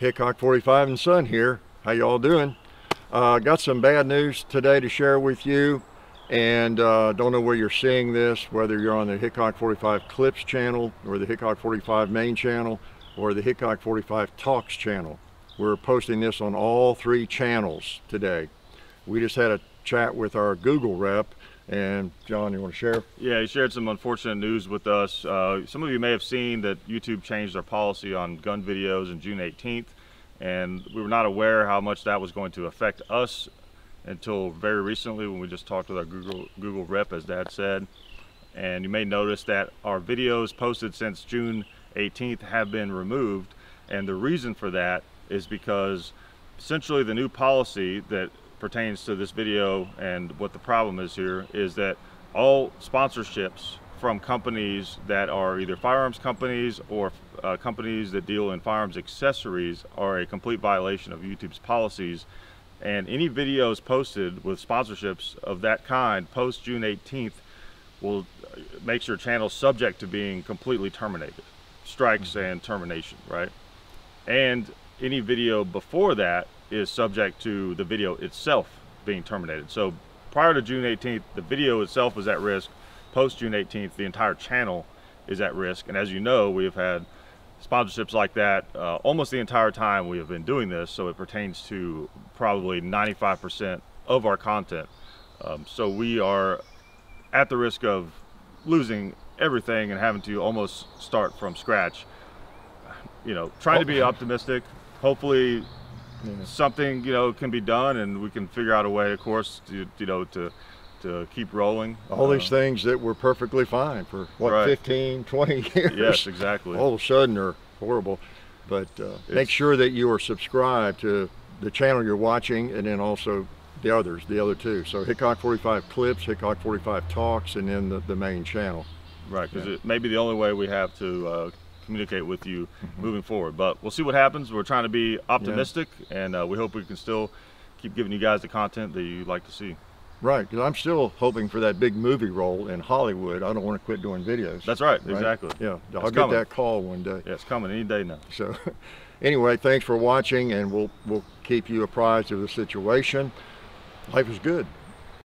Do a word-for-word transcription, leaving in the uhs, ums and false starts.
Hickok forty-five and Son here. How y'all doing? Uh, got some bad news today to share with you, and uh, don't know where you're seeing this, whether you're on the Hickok forty-five Clips channel or the Hickok forty-five main channel or the Hickok forty-five Talks channel. We're posting this on all three channels today. We just had a chat with our Google rep, and John, you want to share? Yeah, he shared some unfortunate news with us. Uh, some of you may have seen that YouTube changed their policy on gun videos on June eighteenth, and we were not aware how much that was going to affect us until very recently when we just talked with our Google, Google rep, as Dad said. And you may notice that our videos posted since June eighteenth have been removed, and the reason for that is because essentially the new policy that pertains to this video and what the problem is here is that all sponsorships from companies that are either firearms companies or uh, companies that deal in firearms accessories are a complete violation of YouTube's policies, and any videos posted with sponsorships of that kind post June eighteenth will make your channel subject to being completely terminated, strikes and termination, right? And any video before that is subject to the video itself being terminated. So prior to June eighteenth, the video itself was at risk. Post June eighteenth, the entire channel is at risk. And as you know, we have had sponsorships like that uh, almost the entire time we have been doing this. So it pertains to probably ninety-five percent of our content. Um, so we are at the risk of losing everything and having to almost start from scratch. You know, trying to be optimistic. Hopefully, yeah, something, you know, can be done, and we can figure out a way, of course, to, you know, to to keep rolling. All uh, these things that were perfectly fine for what, right, fifteen, twenty years. Yes, exactly. All of a sudden are horrible. But uh, make sure that you are subscribed to the channel you're watching, and then also the others, the other two. So Hickok forty-five Clips, Hickok forty-five Talks, and then the, the main channel. Right, because yeah, it may be the only way we have to Uh, communicate with you mm-hmm. moving forward, but we'll see what happens. We're trying to be optimistic, yeah, and uh, we hope we can still keep giving you guys the content that you like to see. Right, because I'm still hoping for that big movie role in Hollywood. I don't want to quit doing videos. That's right, right? Exactly. Yeah, I'll it's get coming. that call one day. Yeah, it's coming any day now. So anyway, thanks for watching, and we'll, we'll keep you apprised of the situation. Life is good.